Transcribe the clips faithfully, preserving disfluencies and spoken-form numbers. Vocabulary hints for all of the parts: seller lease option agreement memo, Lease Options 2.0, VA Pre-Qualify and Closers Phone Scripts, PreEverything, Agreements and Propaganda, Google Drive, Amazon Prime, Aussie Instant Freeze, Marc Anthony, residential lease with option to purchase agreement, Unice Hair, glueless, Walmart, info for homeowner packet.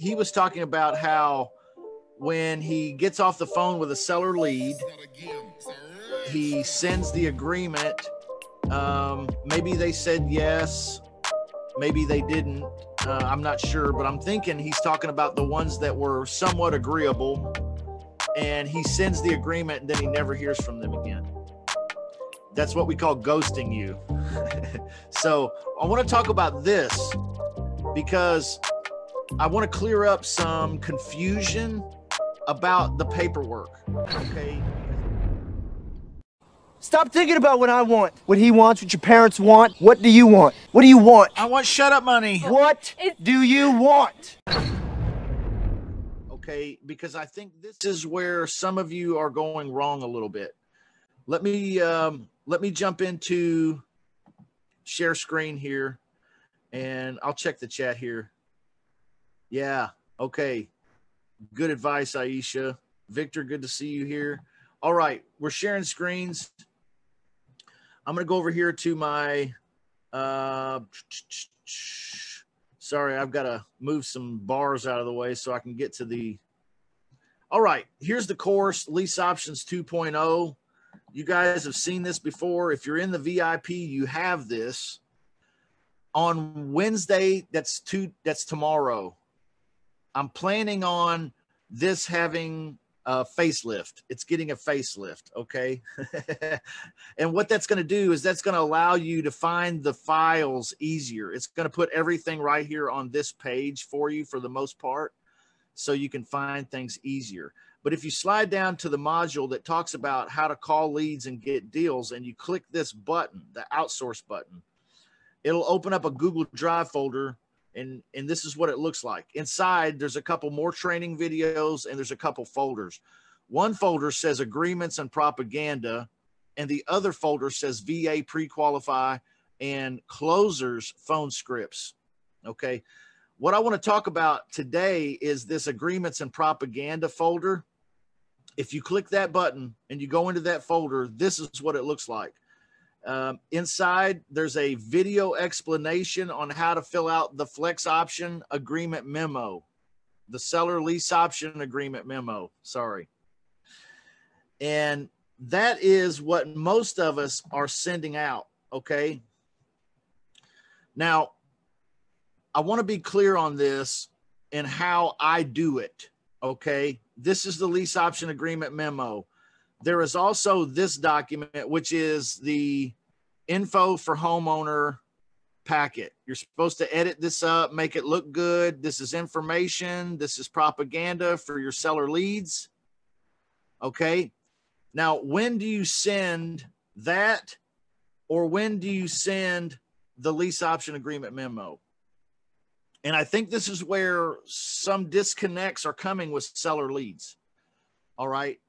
he was talking about how when he gets off the phone with a seller lead, he sends the agreement. Um, maybe they said yes, maybe they didn't. Uh, I'm not sure, but I'm thinking he's talking about the ones that were somewhat agreeable, and he sends the agreement and then he never hears from them again. That's what we call ghosting you. So I want to talk about this because I want to clear up some confusion about the paperwork. Okay. Stop thinking about what I want, what he wants, what your parents want. What do you want? What do you want? I want shut up money. What do you want? Okay, because I think this is where some of you are going wrong a little bit. Let me um, let me jump into share screen here, and I'll check the chat here. Yeah, okay. Good advice, Aisha. Victor, good to see you here. All right, we're sharing screens. I'm going to go over here to my, uh, sorry, I've got to move some bars out of the way so I can get to the, all right, here's the course, Lease Options two point oh. You guys have seen this before. If you're in the V I P, you have this. On Wednesday, that's, two, that's tomorrow, I'm planning on this having a facelift. It's getting a facelift, okay? And what that's going to do is that's going to allow you to find the files easier. It's going to put everything right here on this page for you for the most part, so you can find things easier. But if you slide down to the module that talks about how to call leads and get deals, and you click this button, the outsource button, it'll open up a Google Drive folder. And, and this is what it looks like. Inside, there's a couple more training videos, and there's a couple folders. One folder says Agreements and Propaganda, and the other folder says V A Pre-Qualify and Closers Phone Scripts, okay? What I want to talk about today is this Agreements and Propaganda folder. If you click that button and you go into that folder, this is what it looks like. Um, inside, there's a video explanation on how to fill out the Flex Option Agreement Memo, the Seller Lease Option Agreement Memo, sorry. And that is what most of us are sending out, okay? Now, I want to be clear on this and how I do it, okay? This is the Lease Option Agreement Memo. There is also this document, which is the Info for Homeowner Packet. You're supposed to edit this up, make it look good. This is information. This is propaganda for your seller leads. Okay. Now, when do you send that, or when do you send the Lease Option Agreement Memo? And I think this is where some disconnects are coming with seller leads. All right.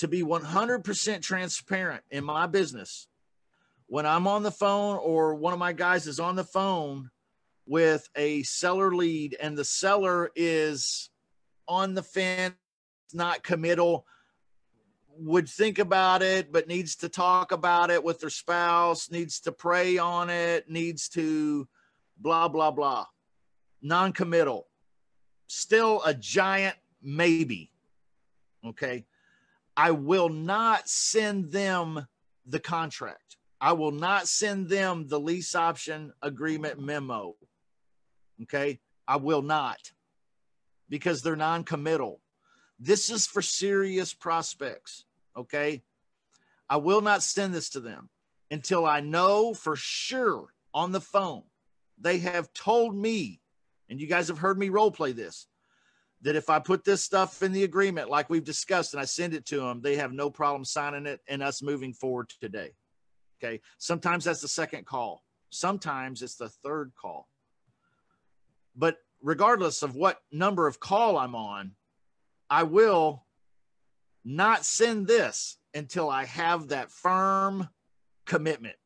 To be one hundred percent transparent in my business, when I'm on the phone or one of my guys is on the phone with a seller lead and the seller is on the fence, not committal, would think about it, but needs to talk about it with their spouse, needs to pray on it, needs to blah, blah, blah. Non-committal. Still a giant maybe, okay? I will not send them the contract. I will not send them the Lease Option Agreement Memo. Okay. I will not, because they're non-committal. This is for serious prospects. Okay. I will not send this to them until I know for sure on the phone. They have told me, and you guys have heard me role play this, that if I put this stuff in the agreement, like we've discussed, and I send it to them, they have no problem signing it and us moving forward today. Okay. Sometimes that's the second call. Sometimes it's the third call. But regardless of what number of call I'm on, I will not send this until I have that firm commitment.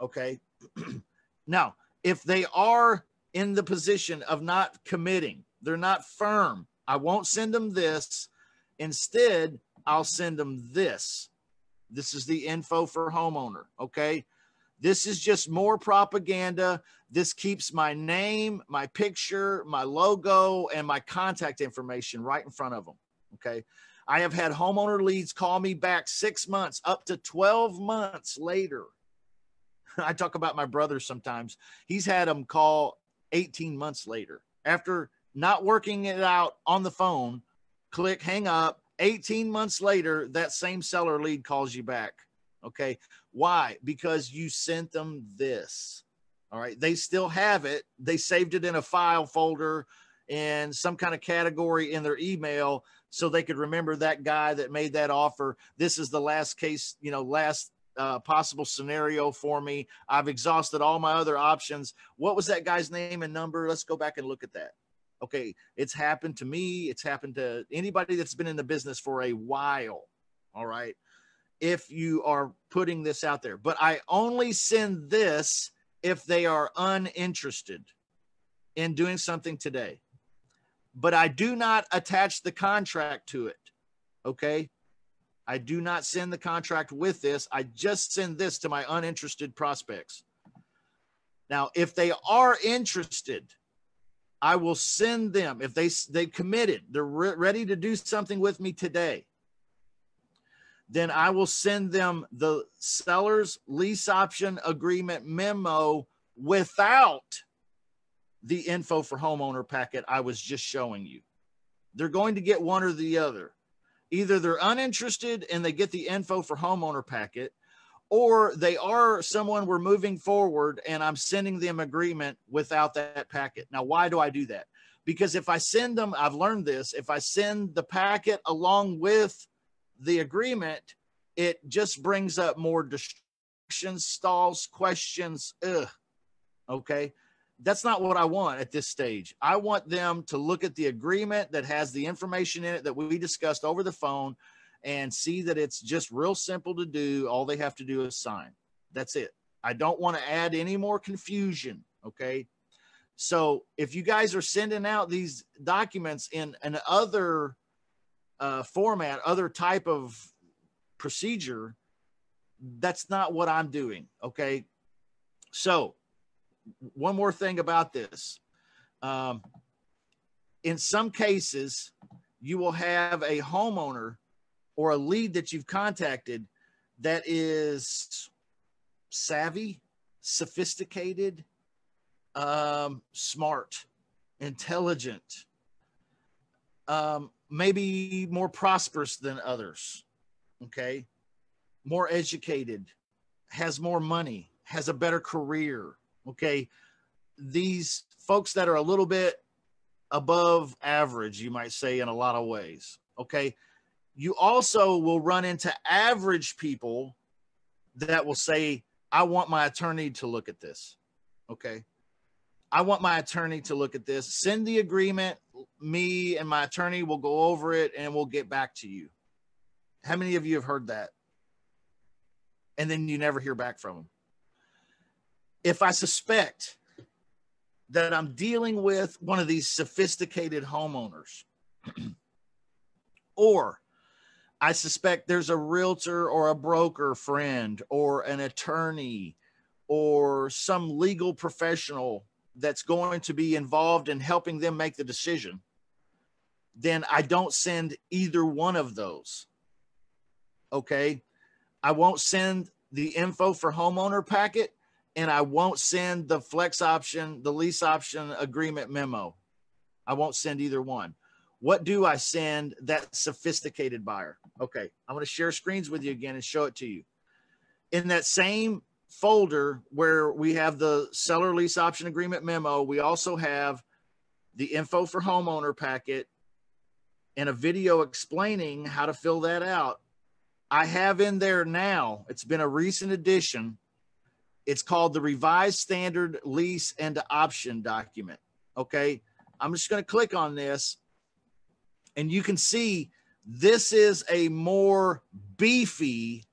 Okay. Now, if they are in the position of not committing, they're not firm, I won't send them this. Instead, I'll send them this. This is the Info for Homeowner, okay? This is just more propaganda. This keeps my name, my picture, my logo, and my contact information right in front of them, okay? I have had homeowner leads call me back six months, up to twelve months later. I talk about my brother sometimes. He's had them call eighteen months later. After not working it out on the phone, click, hang up, eighteen months later, that same seller lead calls you back, okay? Why? Because you sent them this, all right? They still have it. They saved it in a file folder and some kind of category in their email so they could remember that guy that made that offer. This is the last case, you know, last uh, possible scenario for me. I've exhausted all my other options. What was that guy's name and number? Let's go back and look at that. Okay, it's happened to me. It's happened to anybody that's been in the business for a while, all right, if you are putting this out there. But I only send this if they are uninterested in doing something today. But I do not attach the contract to it, okay? I do not send the contract with this. I just send this to my uninterested prospects. Now, if they are interested, I will send them. If they, they've committed, they're re ready to do something with me today, then I will send them the seller's lease option agreement memo without the info for homeowner packet I was just showing you. They're going to get one or the other. Either they're uninterested and they get the info for homeowner packet, or they are someone we're moving forward and I'm sending them agreement without that packet. Now, why do I do that? Because if I send them, I've learned this, if I send the packet along with the agreement, it just brings up more distractions, stalls, questions, ugh, okay? That's not what I want at this stage. I want them to look at the agreement that has the information in it that we discussed over the phone and see that it's just real simple to do. All they have to do is sign. That's it. I don't want to add any more confusion, okay? So if you guys are sending out these documents in an other uh, format, other type of procedure, that's not what I'm doing, okay? So one more thing about this. Um, in some cases, you will have a homeowner or a lead that you've contacted that is savvy, sophisticated, um, smart, intelligent, um, maybe more prosperous than others, okay? More educated, has more money, has a better career. Okay, these folks that are a little bit above average, you might say, in a lot of ways, okay? You also will run into average people that will say, I want my attorney to look at this, okay? I want my attorney to look at this. Send the agreement. Me and my attorney will go over it and we'll get back to you. How many of you have heard that? And then you never hear back from them. If I suspect that I'm dealing with one of these sophisticated homeowners, or I suspect there's a realtor or a broker friend or an attorney or some legal professional that's going to be involved in helping them make the decision, then I don't send either one of those, okay? I won't send the info for homeowner packet, and I won't send the flex option, the lease option agreement memo. I won't send either one. What do I send that sophisticated buyer? Okay, I'm gonna share screens with you again and show it to you. In that same folder where we have the seller lease option agreement memo, we also have the info for homeowner packet and a video explaining how to fill that out. I have in there now, it's been a recent addition, it's called the revised standard lease and option document, okay? I'm just gonna click on this and you can see this is a more beefy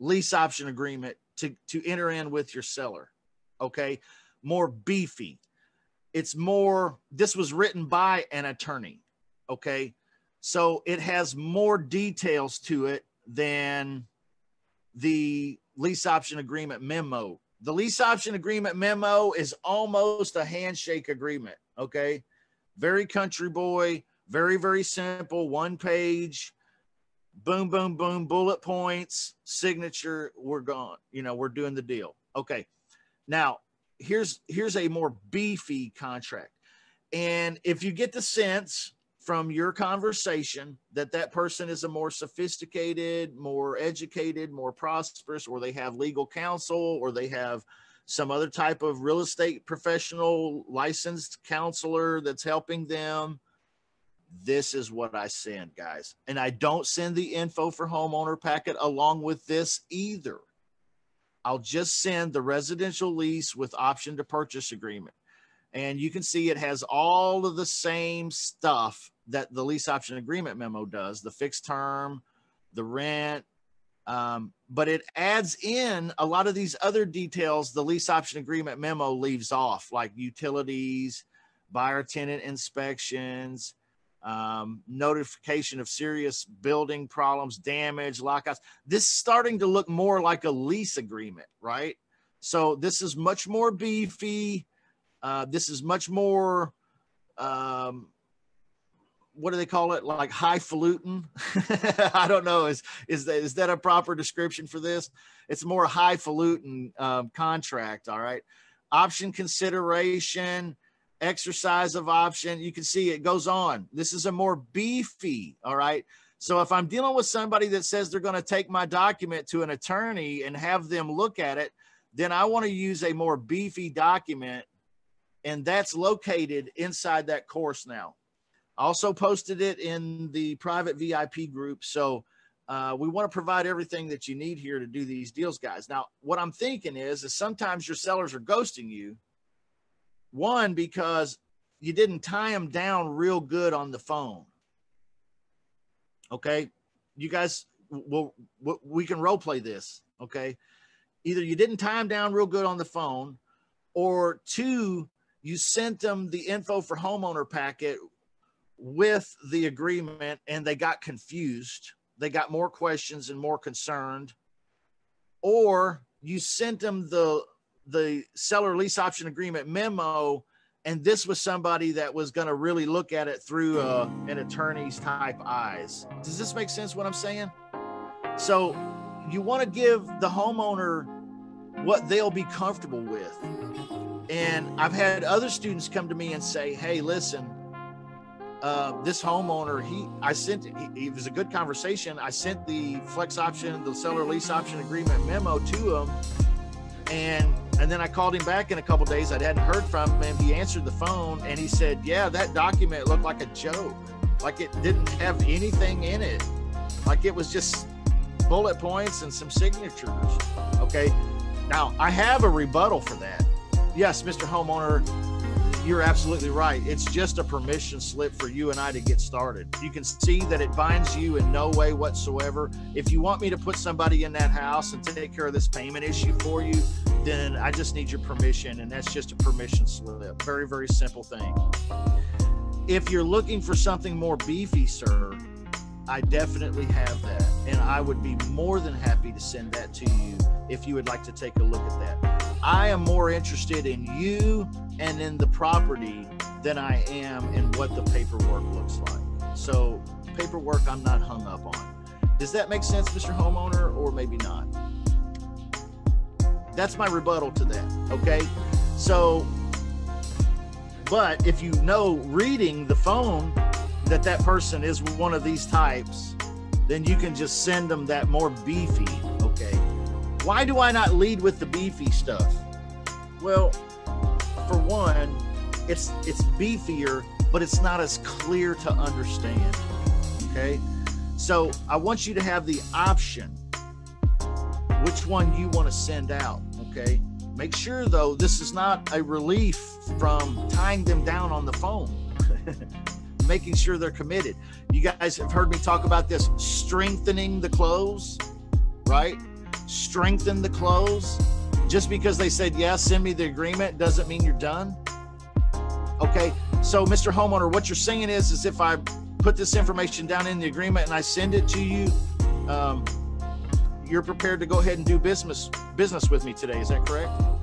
lease option agreement to, to enter in with your seller, okay? More beefy. It's more, this was written by an attorney, okay? So it has more details to it than the lease option agreement memo. The lease option agreement memo is almost a handshake agreement, okay? Very country boy, very, very simple, one page, boom, boom, boom, bullet points, signature, we're gone. You know, we're doing the deal. Okay, now here's, here's a more beefy contract. And if you get the sense from your conversation that that person is a more sophisticated, more educated, more prosperous, or they have legal counsel, or they have some other type of real estate professional licensed counselor that's helping them, this is what I send, guys. And I don't send the info for homeowner packet along with this either. I'll just send the residential lease with option to purchase agreement. And you can see it has all of the same stuff that the lease option agreement memo does, the fixed term, the rent, um, but it adds in a lot of these other details the lease option agreement memo leaves off, like utilities, buyer-tenant inspections, um, notification of serious building problems, damage, lockouts. This is starting to look more like a lease agreement, right? So this is much more beefy. Uh, this is much more, um, what do they call it? Like highfalutin. I don't know. Is, is, that, is that a proper description for this? It's more highfalutin um, contract. All right. Option consideration, exercise of option. You can see it goes on. This is a more beefy. All right. So if I'm dealing with somebody that says they're going to take my document to an attorney and have them look at it, then I want to use a more beefy document. And that's located inside that course now. I also posted it in the private V I P group. So uh, we want to provide everything that you need here to do these deals, guys. Now, what I'm thinking is, is sometimes your sellers are ghosting you. One, because you didn't tie them down real good on the phone. Okay. You guys, we'll, we can role play this. Okay. Either you didn't tie them down real good on the phone, or two, you sent them the info for homeowner packet with the agreement and they got confused. They got more questions and more concerned. Or you sent them the, the seller lease option agreement memo, and this was somebody that was going to really look at it through uh, an attorney's type eyes. Does this make sense what I'm saying? So you want to give the homeowner what they'll be comfortable with. And I've had other students come to me and say, hey, listen, uh, this homeowner, he, I sent, he, it was a good conversation. I sent the flex option, the seller lease option agreement memo to him. And, and then I called him back in a couple of days. I hadn't heard from him. He answered the phone and he said, yeah, that document looked like a joke. Like it didn't have anything in it. Like it was just bullet points and some signatures. Okay. Now I have a rebuttal for that. Yes, Mister Homeowner, you're absolutely right. It's just a permission slip for you and I to get started. You can see that it binds you in no way whatsoever. If you want me to put somebody in that house and take care of this payment issue for you, then I just need your permission, and that's just a permission slip. Very, very simple thing. If you're looking for something more beefy, sir, I definitely have that, and I would be more than happy to send that to you if you would like to take a look at that. I am more interested in you and in the property than I am in what the paperwork looks like. So paperwork I'm not hung up on. Does that make sense, Mister Homeowner, or maybe not? That's my rebuttal to that, okay? So, but if you know reading the phone that that person is one of these types, then you can just send them that more beefy, okay? Why do I not lead with the beefy stuff? Well, for one, it's it's beefier, but it's not as clear to understand, okay? So I want you to have the option which one you want to send out, okay? Make sure, though, this is not a relief from tying them down on the phone, making sure they're committed. You guys have heard me talk about this, strengthening the close, right? Strengthen the close. Just because they said, yeah, send me the agreement, doesn't mean you're done. Okay, so Mister Homeowner, what you're saying is, is if I put this information down in the agreement and I send it to you, um, you're prepared to go ahead and do business business with me today. Is that correct?